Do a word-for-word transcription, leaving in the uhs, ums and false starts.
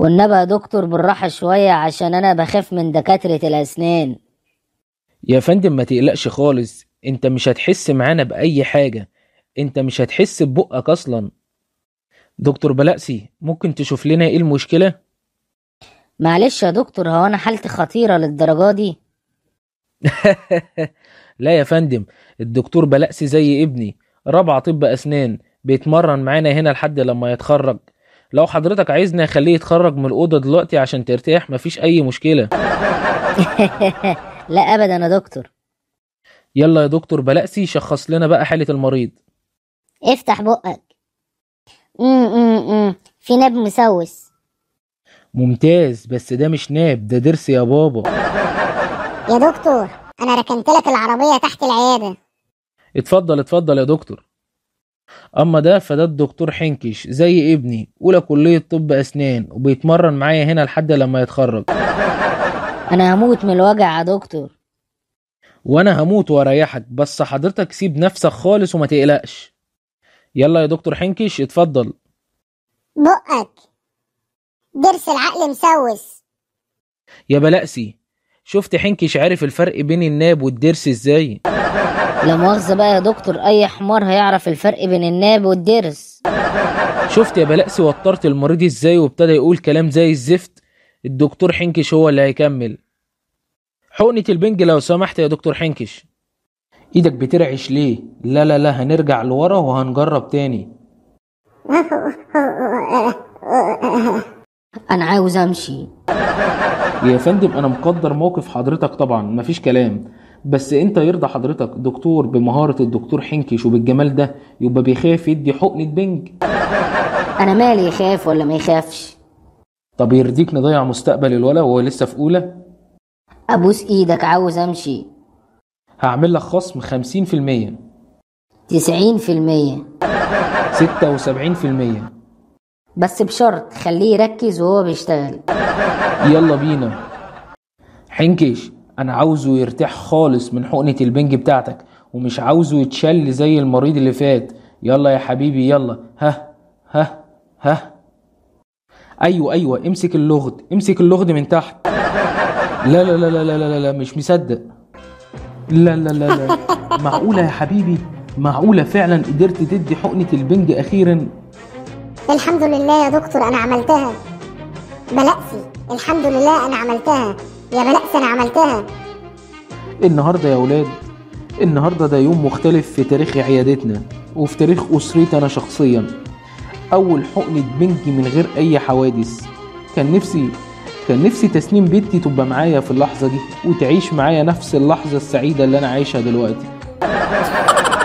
والنبي يا دكتور بالراحة شوية عشان أنا بخاف من دكاترة الأسنان. يا فندم ما تقلقش خالص، أنت مش هتحس معانا بأي حاجة، أنت مش هتحس ببقك أصلا. دكتور بلقسي ممكن تشوف لنا إيه المشكلة؟ معلش يا دكتور، هو أنا حالتي خطيرة للدرجة دي؟ لا يا فندم، الدكتور بلقسي زي ابني، رابعة طب أسنان، بيتمرن معانا هنا لحد لما يتخرج. لو حضرتك عايزنا خليه يتخرج من الأوضة دلوقتي عشان ترتاح مفيش أي مشكلة. لا أبدا يا دكتور. يلا يا دكتور بلقسي شخص لنا بقى حالة المريض. افتح بقك. امم في ناب مسوس. ممتاز، بس ده مش ناب، ده ضرس يا بابا. يا دكتور أنا ركنتلك العربية تحت العيادة. اتفضل اتفضل يا دكتور. اما ده فده الدكتور حنكش زي ابني، اولى كلية طب اسنان، وبيتمرن معايا هنا لحد لما يتخرج. انا هموت من الوجع يا دكتور. وانا هموت واريحك، بس حضرتك سيب نفسك خالص وما تقلقش. يلا يا دكتور حنكش اتفضل. بقك ضرس العقل مسوس. يا بلقسي شفت حنكش عارف الفرق بين الناب والضرس ازاي؟ لا مؤاخذة بقى يا دكتور، أي حمار هيعرف الفرق بين الناب والضرس. شفت يا بلقسي وترت المريض ازاي وابتدى يقول كلام زي الزفت؟ الدكتور حنكش هو اللي هيكمل. حقنة البنج لو سمحت يا دكتور حنكش. ايدك بترعش ليه؟ لا لا لا، هنرجع لورا وهنجرب تاني. أنا عاوز أمشي. يا فندم أنا مقدر موقف حضرتك طبعا مفيش كلام، بس انت يرضى حضرتك دكتور بمهارة الدكتور حنكش وبالجمال ده يبقى بيخاف يدي حقنة بنج؟ انا مالي يخاف ولا ما يخافش. طب يرضيك نضيع مستقبل الولا وهو لسه في اولى؟ ابوس ايدك عاوز امشي. هعمل لك خصم خمسين في المية، تسعين في المية، ستة وسبعين في المية، بس بشرط خليه يركز وهو بيشتغل. يلا بينا حنكش، أنا عاوزه يرتاح خالص من حقنة البنج بتاعتك، ومش عاوزه يتشل زي المريض اللي فات. يلا يا حبيبي يلا، ها ها ها. أيوه أيوه امسك اللغد، امسك اللغد من تحت. لا لا لا لا لا لا, لا مش مصدق. لا لا لا لا، معقولة يا حبيبي؟ معقولة فعلا قدرت تدي حقنة البنج أخيرا؟ الحمد لله يا دكتور أنا عملتها. بلقسي الحمد لله أنا عملتها. يا بلقسي أنا عملتها. النهاردة يا أولاد، النهاردة ده يوم مختلف في تاريخ عيادتنا وفي تاريخ أسرتي أنا شخصيا. أول حقنة بنج من غير أي حوادث. كان نفسي كان نفسي تسنيم بنتي تبقى معايا في اللحظة دي وتعيش معايا نفس اللحظة السعيدة اللي أنا عايشها دلوقتي.